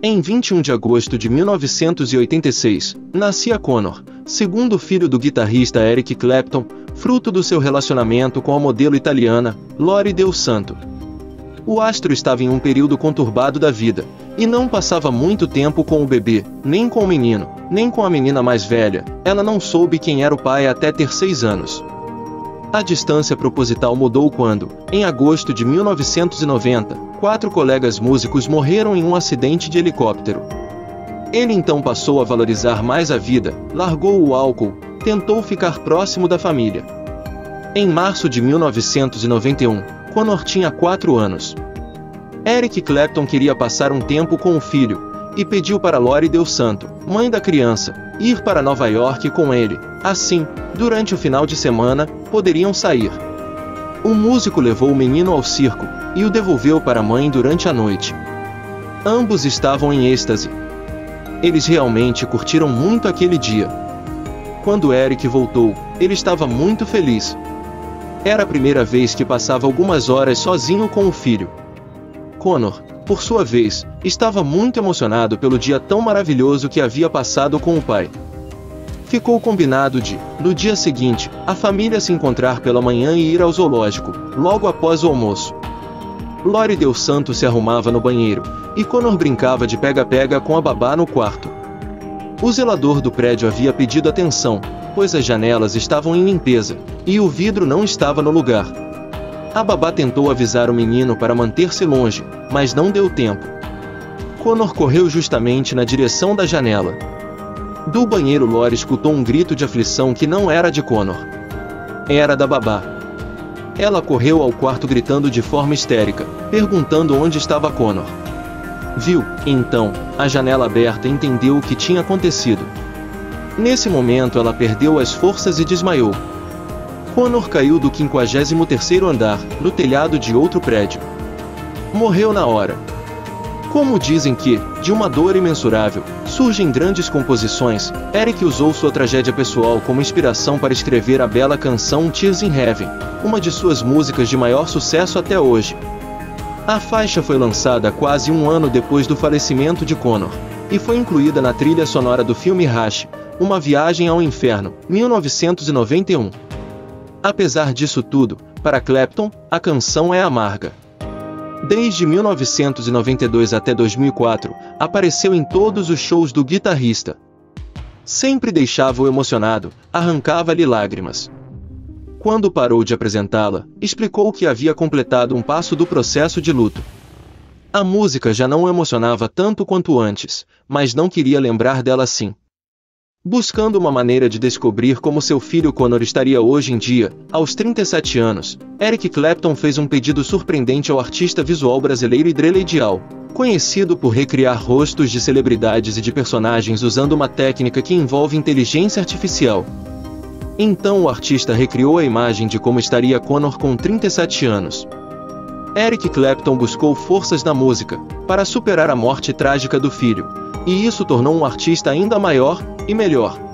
Em 21 de agosto de 1986, nascia Conor, segundo filho do guitarrista Eric Clapton, fruto do seu relacionamento com a modelo italiana, Lory Del Santo. O astro estava em um período conturbado da vida, e não passava muito tempo com o bebê, nem com o menino, nem com a menina mais velha. Ela não soube quem era o pai até ter 6 anos. A distância proposital mudou quando, em agosto de 1990, 4 colegas músicos morreram em um acidente de helicóptero. Ele então passou a valorizar mais a vida, largou o álcool, tentou ficar próximo da família. Em março de 1991, Conor tinha 4 anos. Eric Clapton queria passar um tempo com o filho, e pediu para Lory Del Santo, mãe da criança, ir para Nova York com ele. Assim, durante o final de semana, poderiam sair. O músico levou o menino ao circo, e o devolveu para a mãe durante a noite. Ambos estavam em êxtase. Eles realmente curtiram muito aquele dia. Quando Eric voltou, ele estava muito feliz. Era a primeira vez que passava algumas horas sozinho com o filho. Conor, por sua vez, estava muito emocionado pelo dia tão maravilhoso que havia passado com o pai. Ficou combinado de, no dia seguinte, a família se encontrar pela manhã e ir ao zoológico, logo após o almoço. Lory Del Santo se arrumava no banheiro, e Conor brincava de pega-pega com a babá no quarto. O zelador do prédio havia pedido atenção, pois as janelas estavam em limpeza, e o vidro não estava no lugar. A babá tentou avisar o menino para manter-se longe, mas não deu tempo. Conor correu justamente na direção da janela. Do banheiro, Lory escutou um grito de aflição que não era de Conor. Era da babá. Ela correu ao quarto gritando de forma histérica, perguntando onde estava Conor. Viu, então, a janela aberta e entendeu o que tinha acontecido. Nesse momento ela perdeu as forças e desmaiou. Conor caiu do 53º andar, no telhado de outro prédio. Morreu na hora. Como dizem que, de uma dor imensurável, surgem grandes composições, Eric usou sua tragédia pessoal como inspiração para escrever a bela canção Tears in Heaven, uma de suas músicas de maior sucesso até hoje. A faixa foi lançada quase um ano depois do falecimento de Conor, e foi incluída na trilha sonora do filme Rash, Uma Viagem ao Inferno, 1991. Apesar disso tudo, para Clapton, a canção é amarga. Desde 1992 até 2004, apareceu em todos os shows do guitarrista. Sempre deixava-o emocionado, arrancava-lhe lágrimas. Quando parou de apresentá-la, explicou que havia completado um passo do processo de luto. A música já não o emocionava tanto quanto antes, mas não queria lembrar dela assim. Buscando uma maneira de descobrir como seu filho Conor estaria hoje em dia, aos 37 anos, Eric Clapton fez um pedido surpreendente ao artista visual brasileiro Idreledial, conhecido por recriar rostos de celebridades e de personagens usando uma técnica que envolve inteligência artificial. Então o artista recriou a imagem de como estaria Conor com 37 anos. Eric Clapton buscou forças na música, para superar a morte trágica do filho. E isso tornou um artista ainda maior e melhor.